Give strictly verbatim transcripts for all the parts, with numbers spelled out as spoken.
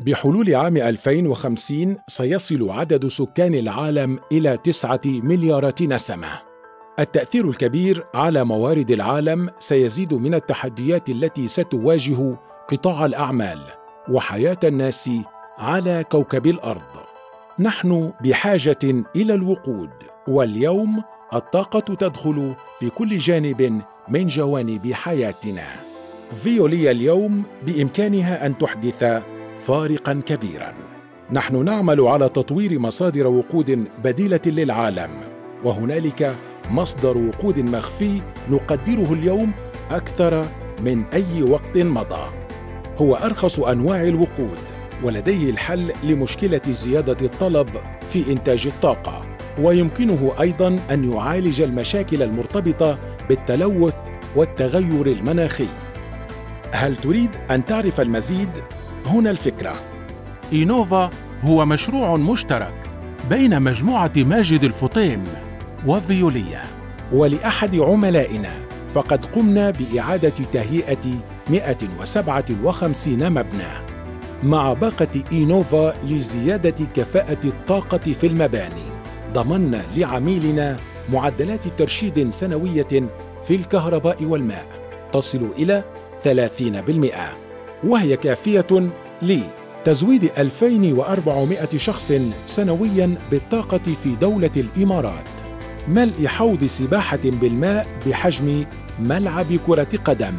بحلول عام ألفين وخمسين سيصل عدد سكان العالم إلى تسعة مليارات نسمة. التأثير الكبير على موارد العالم سيزيد من التحديات التي ستواجه قطاع الأعمال وحياة الناس على كوكب الأرض. نحن بحاجة إلى الوقود، واليوم الطاقة تدخل في كل جانب من جوانب حياتنا. فيوليا اليوم بإمكانها أن تحدث فارقاً كبيراً. نحن نعمل على تطوير مصادر وقود بديلة للعالم، وهنالك مصدر وقود مخفي نقدره اليوم أكثر من أي وقت مضى. هو أرخص أنواع الوقود، ولديه الحل لمشكلة زيادة الطلب في إنتاج الطاقة، ويمكنه أيضاً أن يعالج المشاكل المرتبطة بالتلوث والتغير المناخي. هل تريد أن تعرف المزيد؟ هنا الفكرة. إينوفا هو مشروع مشترك بين مجموعة ماجد الفطيم وفيوليا. ولأحد عملائنا فقد قمنا بإعادة تهيئة مئة وسبعة وخمسين مبنى مع باقة إينوفا لزيادة كفاءة الطاقة في المباني. ضمننا لعميلنا معدلات ترشيد سنوية في الكهرباء والماء تصل إلى ثلاثين بالمئة، وهي كافية لتزويد ألفين وأربعمئة شخص سنوياً بالطاقة في دولة الإمارات. ملء حوض سباحة بالماء بحجم ملعب كرة قدم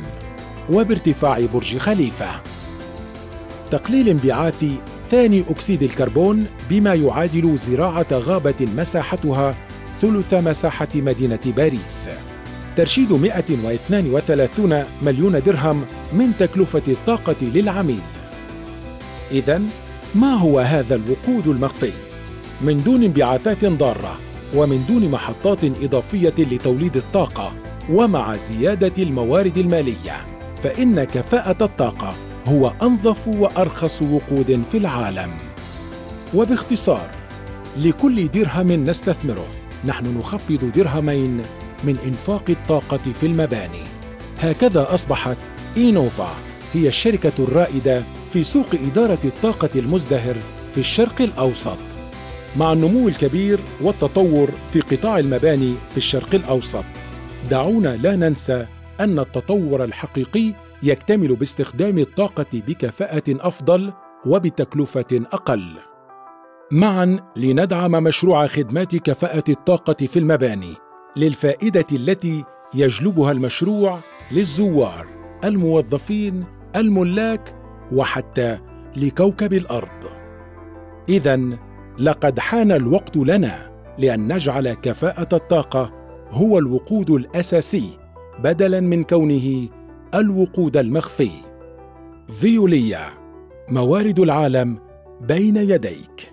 وبارتفاع برج خليفة. تقليل انبعاث ثاني أكسيد الكربون بما يعادل زراعة غابة مساحتها ثلث مساحة مدينة باريس. ترشيد مئة واثنين وثلاثين مليون درهم من تكلفة الطاقة للعميل. إذن ما هو هذا الوقود المخفي؟ من دون انبعاثات ضارة، ومن دون محطات إضافية لتوليد الطاقة، ومع زيادة الموارد المالية، فإن كفاءة الطاقة هو أنظف وأرخص وقود في العالم. وباختصار، لكل درهم نستثمره نحن نخفض درهمين من إنفاق الطاقة في المباني. هكذا أصبحت إينوفا هي الشركة الرائدة في سوق إدارة الطاقة المزدهر في الشرق الأوسط. مع النمو الكبير والتطور في قطاع المباني في الشرق الأوسط، دعونا لا ننسى أن التطور الحقيقي يكتمل باستخدام الطاقة بكفاءة أفضل وبتكلفة أقل. معاً لندعم مشروع خدمات كفاءة الطاقة في المباني للفائدة التي يجلبها المشروع للزوار، الموظفين، الملاك، وحتى لكوكب الأرض. إذن لقد حان الوقت لنا لأن نجعل كفاءة الطاقة هو الوقود الأساسي بدلاً من كونه الوقود المخفي. فيوليا، موارد العالم بين يديك.